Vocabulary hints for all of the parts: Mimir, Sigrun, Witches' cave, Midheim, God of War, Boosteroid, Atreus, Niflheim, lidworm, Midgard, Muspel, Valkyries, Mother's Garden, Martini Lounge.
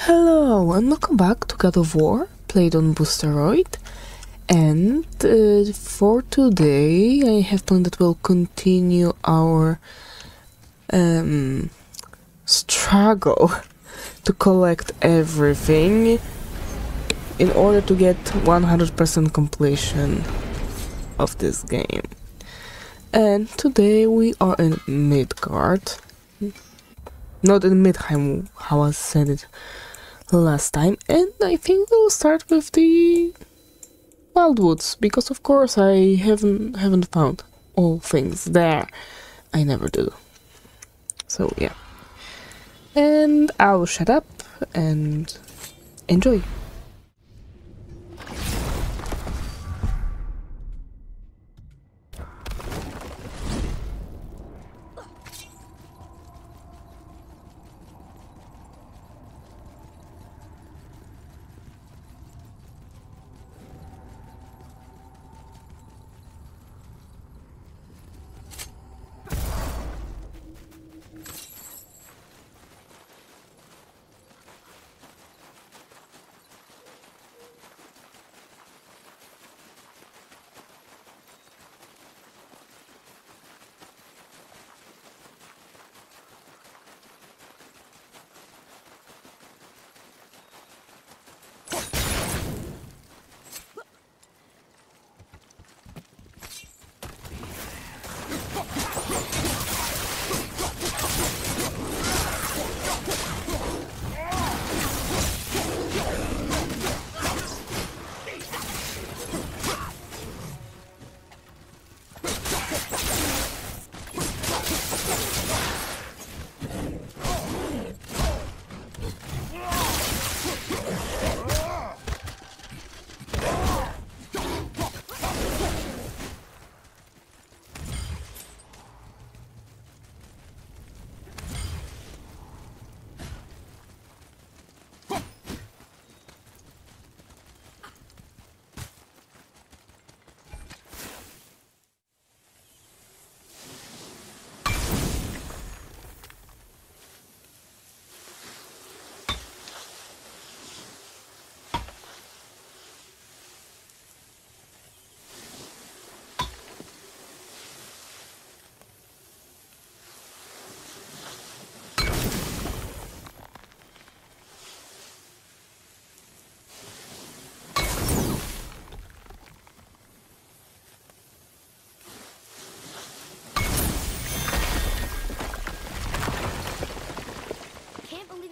Hello and welcome back to God of War, played on Boosteroid, and for today I have planned that we'll continue our struggle to collect everything in order to get 100% completion of this game. And today we are in Midgard, not in Midheim, how I said it last time, and I think we'll start with the Wildwoods, because of course I haven't found all things there. I never do. So yeah. And I'll shut up and enjoy.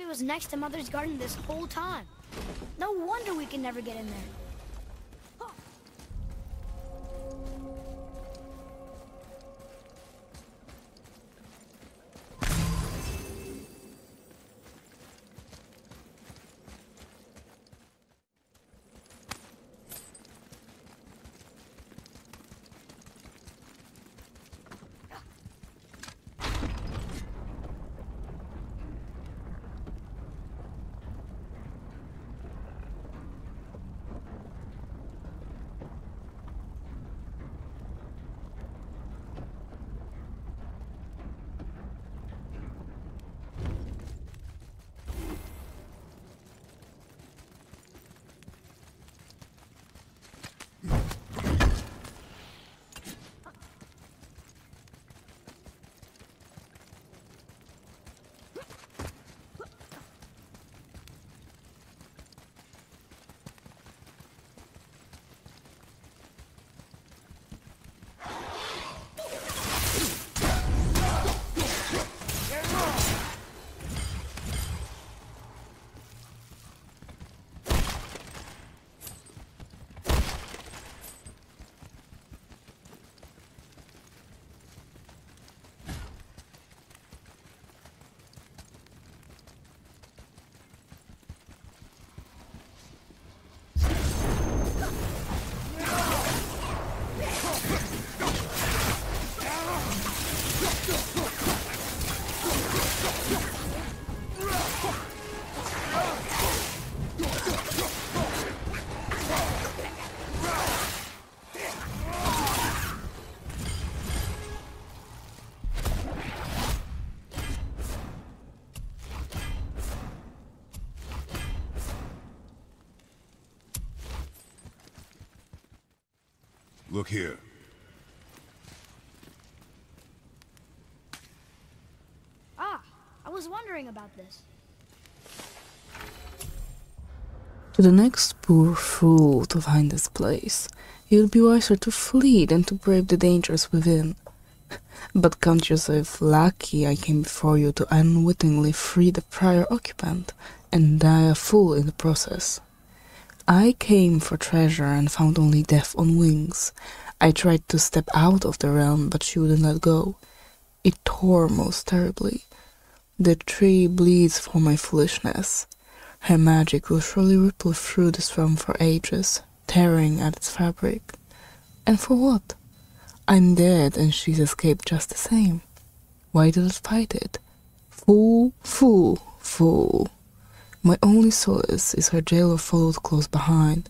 Was next to Mother's Garden this whole time. No wonder we can never get in there. Look here. Ah, I was wondering about this. To the next poor fool to find this place, it would be wiser to flee than to brave the dangers within. But count yourself lucky I came before you to unwittingly free the prior occupant, and die a fool in the process. I came for treasure and found only death on wings. I tried to step out of the realm, but she wouldn't let go. It tore most terribly. The tree bleeds for my foolishness. Her magic will surely ripple through this realm for ages, tearing at its fabric. And for what? I'm dead and she's escaped just the same. Why did I fight it? Fool, fool, fool. My only solace is her jailer followed close behind.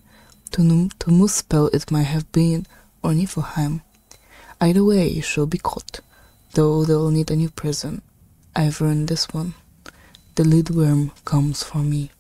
To Muspel it might have been, or Niflheim. Either way, she'll be caught, though they'll need a new prison. I've earned this one. The lidworm comes for me.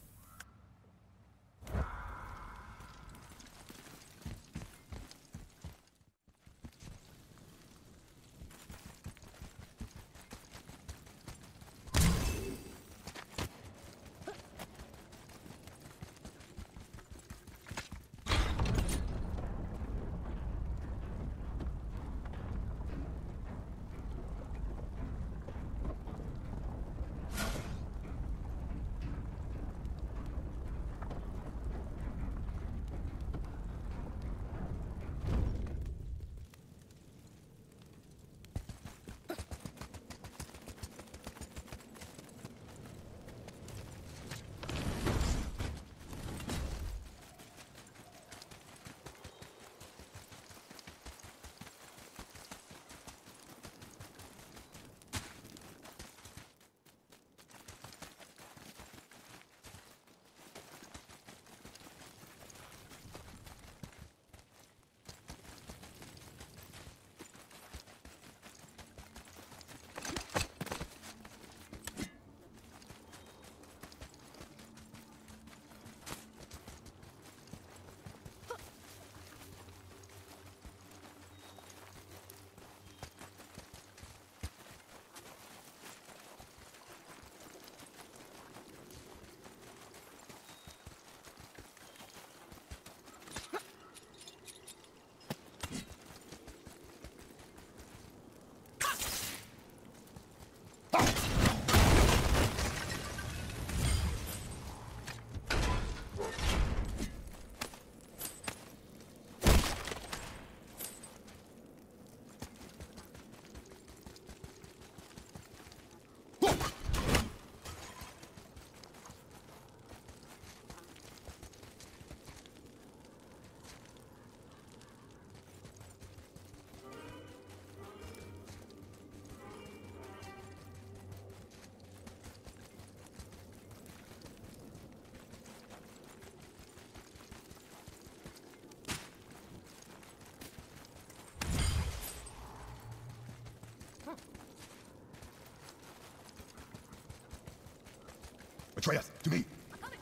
Atreus, to me! Coming.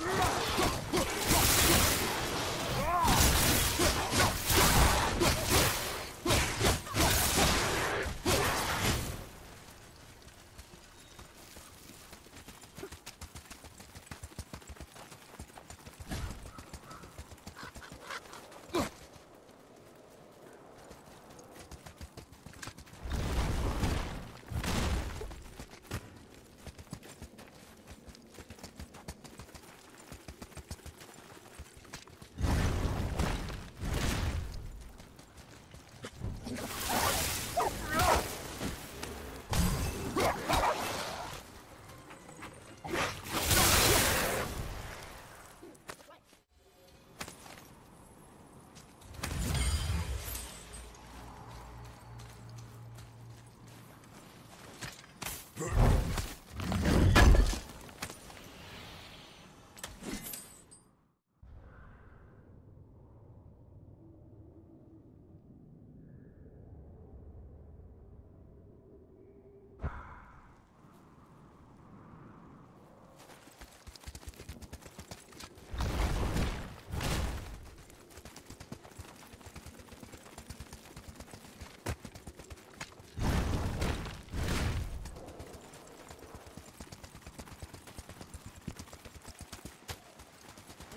Go!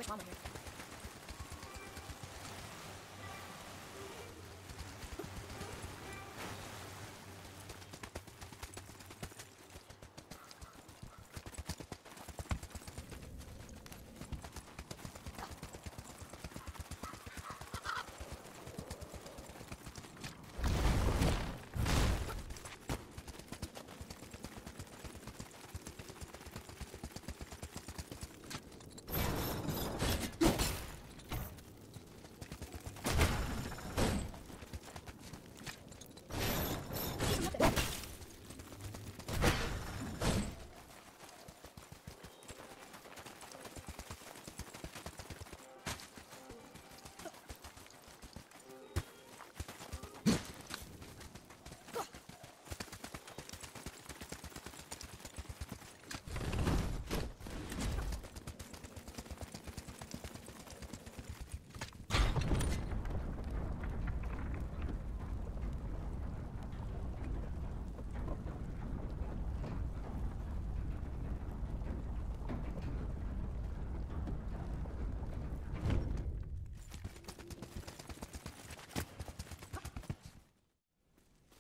Which one was it?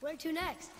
Where to next?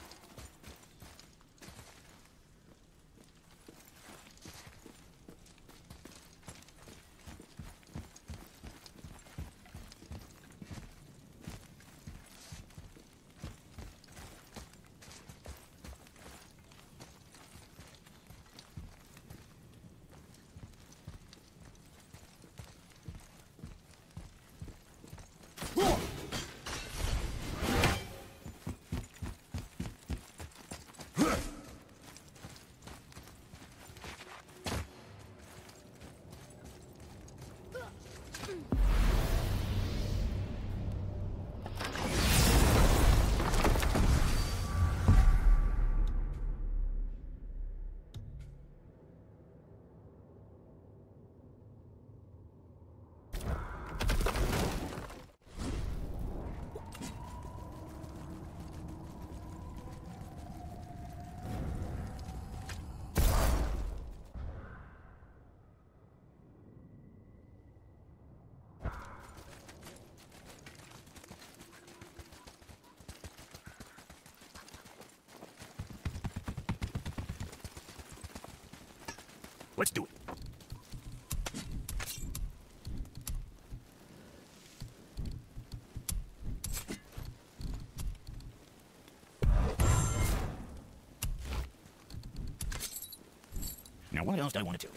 Let's do it. Now, what else do I want to do?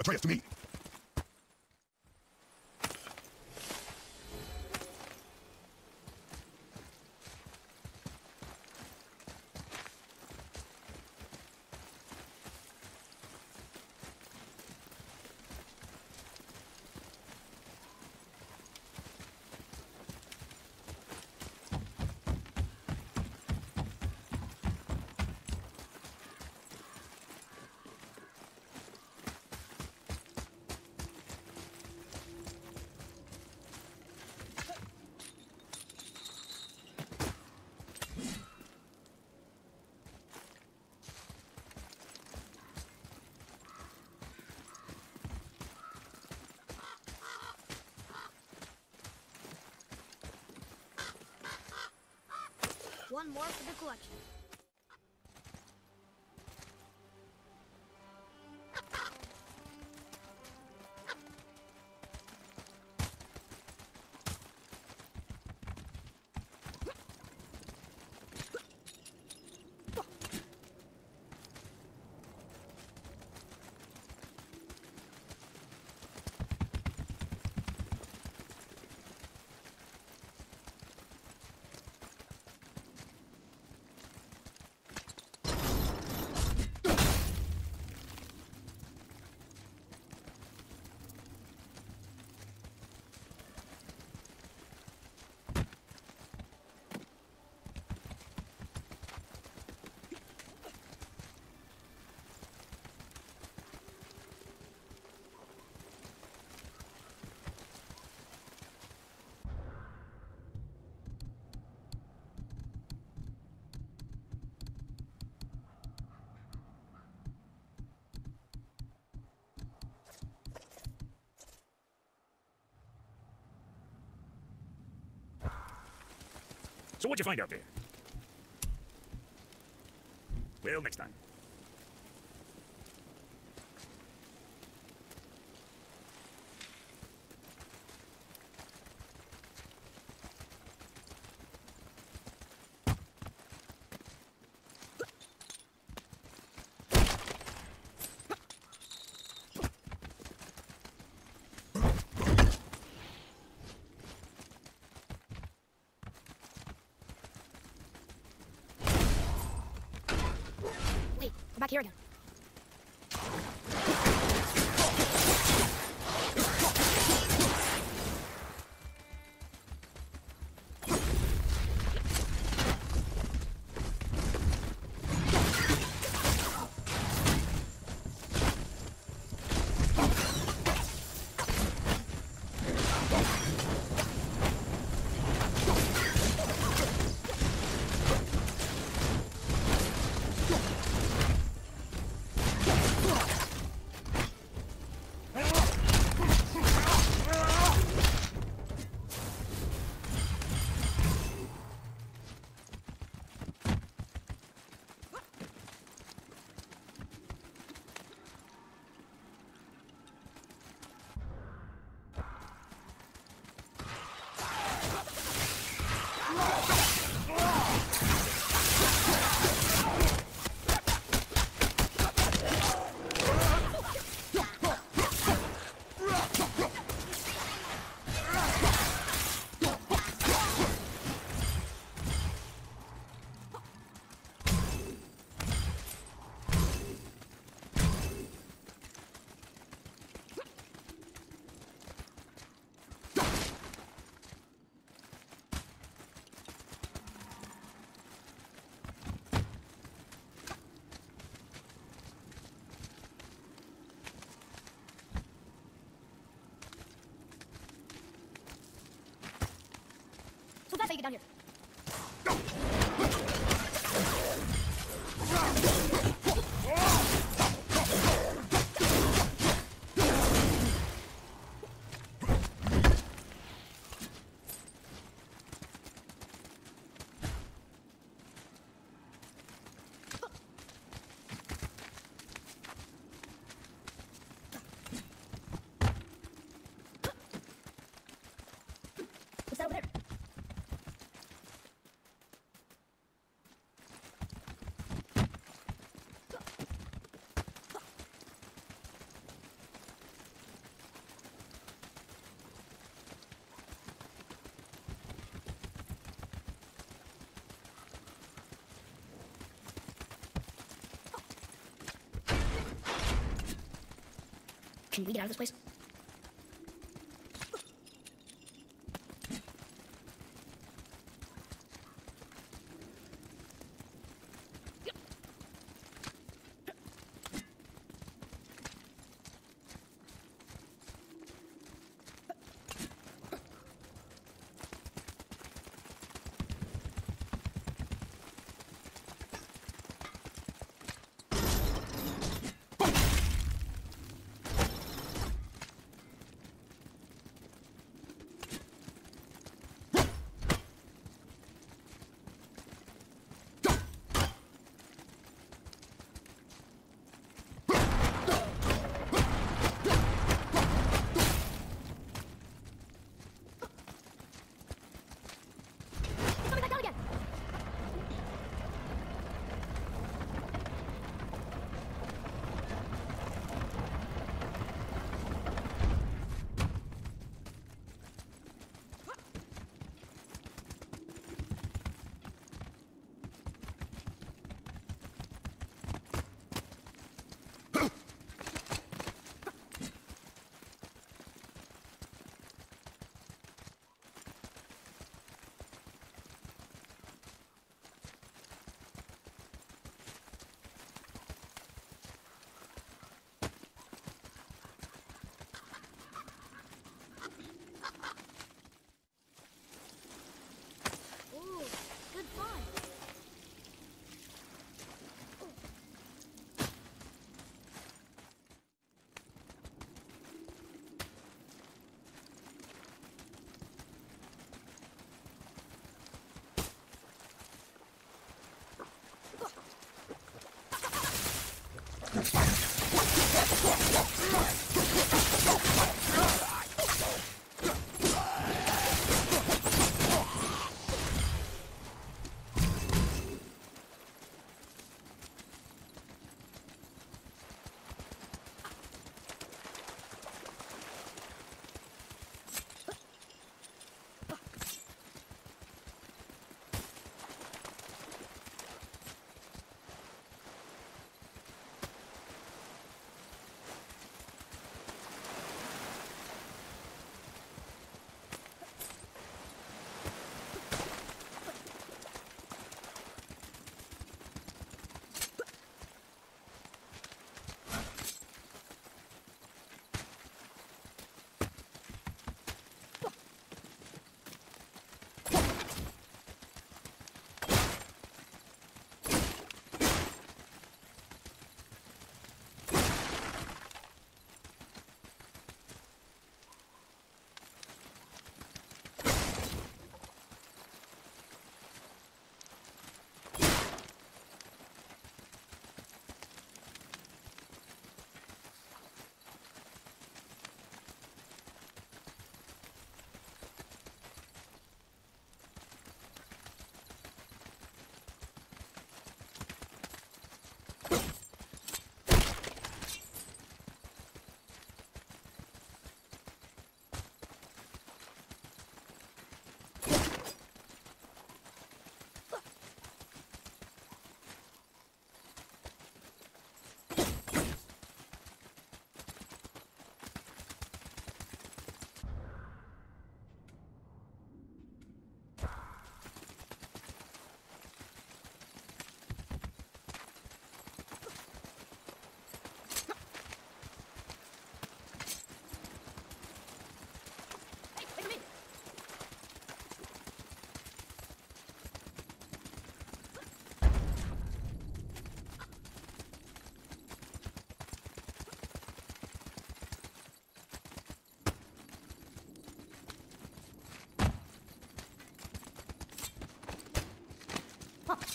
Atreus, to me! One more for the collection. So what'd you find out there? Well, next time. Back here again. How you get down here? Can we get out of this place?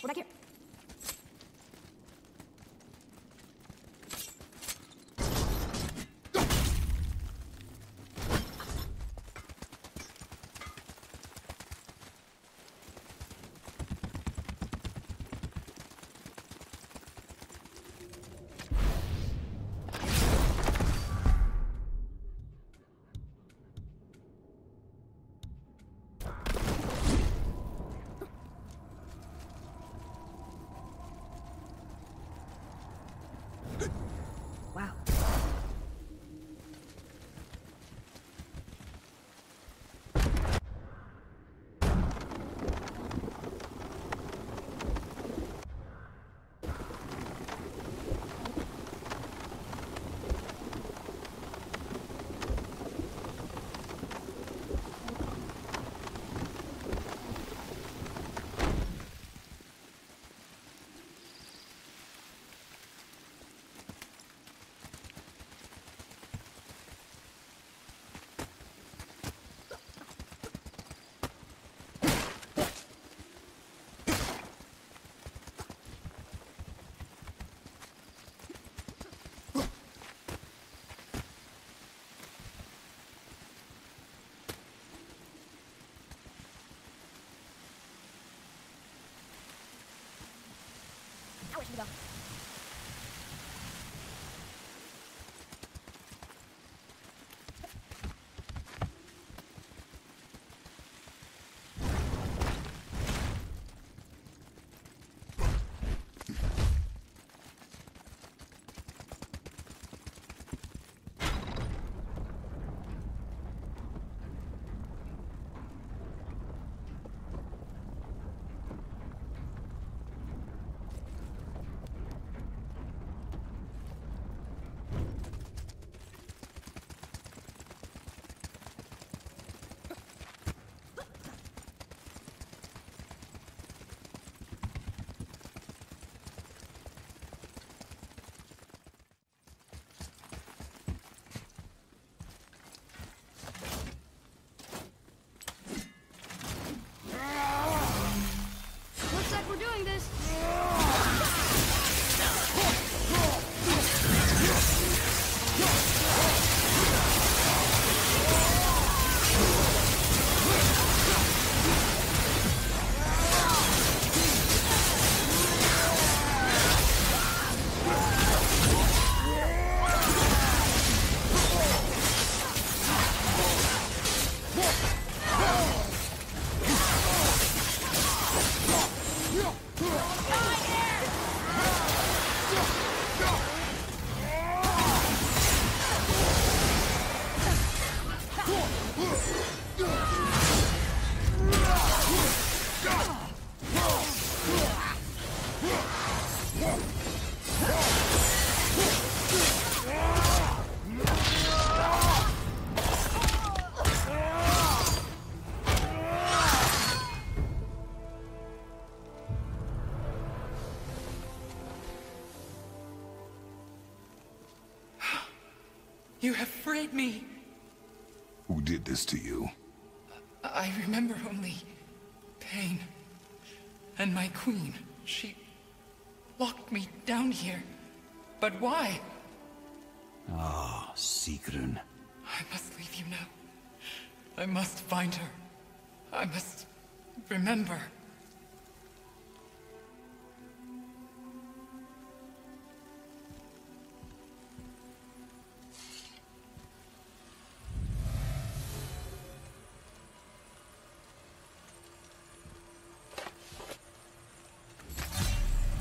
We're back here. Go. You have freed me. Who did this to you? I remember only pain. And my queen, she locked me down here. But why? Ah, Sigrun. I must leave you now. I must find her. I must remember.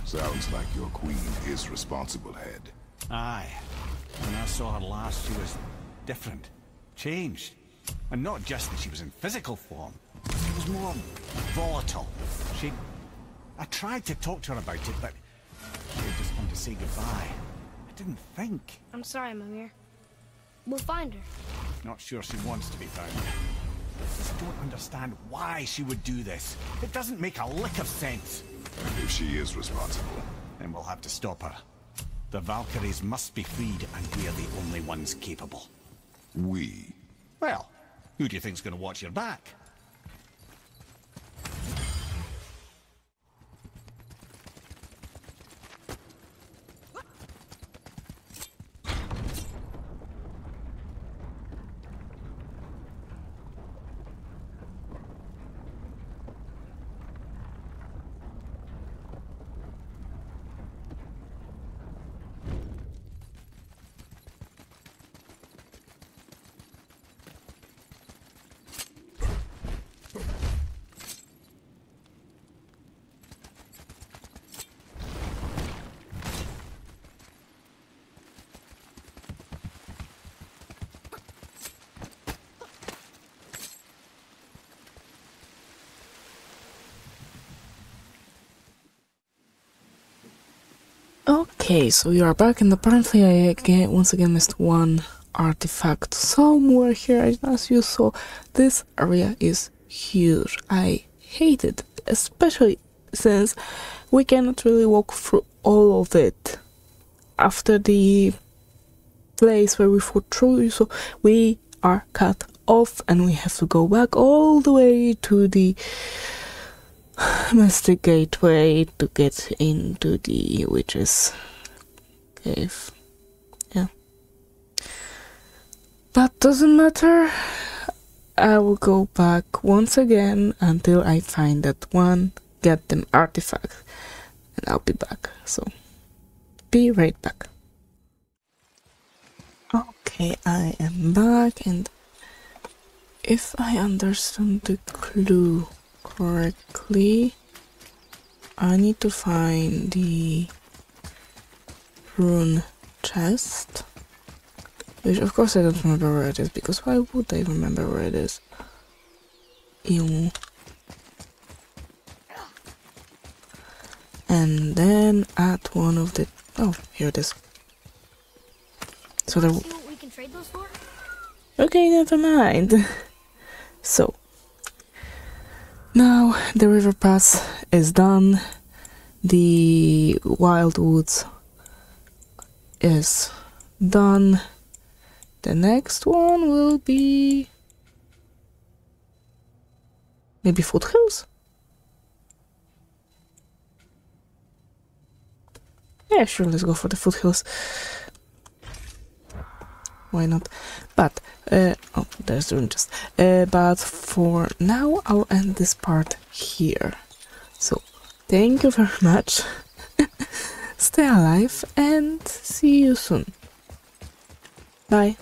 Sounds like your queen is responsible, Head. Aye. When I saw her last, she was different, changed. And not just that she was in physical form, she was more volatile. I tried to talk to her about it, but she had just come to say goodbye. I didn't think. I'm sorry, Mimir. We'll find her. Not sure she wants to be found. I just don't understand why she would do this. It doesn't make a lick of sense. And if she is responsible, then we'll have to stop her. The Valkyries must be freed, and we are the only ones capable. We? Well, who do you think's gonna watch your back? Okay, so we are back, and apparently I once again missed one artifact somewhere here. As you saw, this area is huge. I hate it, especially since we cannot really walk through all of it. After the place where we fought through, so we are cut off, and we have to go back all the way to the Mystic Gateway to get into the Witches' cave. Yeah. But doesn't matter. I will go back once again until I find that one goddamn artifact, and I'll be back. So, be right back. Okay, I am back, and if I understand the clue correctly, I need to find the rune chest, which of course I don't remember where it is, because why would I remember where it is? Ew. And then at one of the... oh, here it is. So there... we can trade those for? Okay, never mind. So now the river pass is done, the wild woods is done, the next one will be maybe foothills? Yeah, sure, let's go for the foothills. Why not? But, oh, there's the rune chest. But for now, I'll end this part here. So, thank you very much. Stay alive and see you soon. Bye.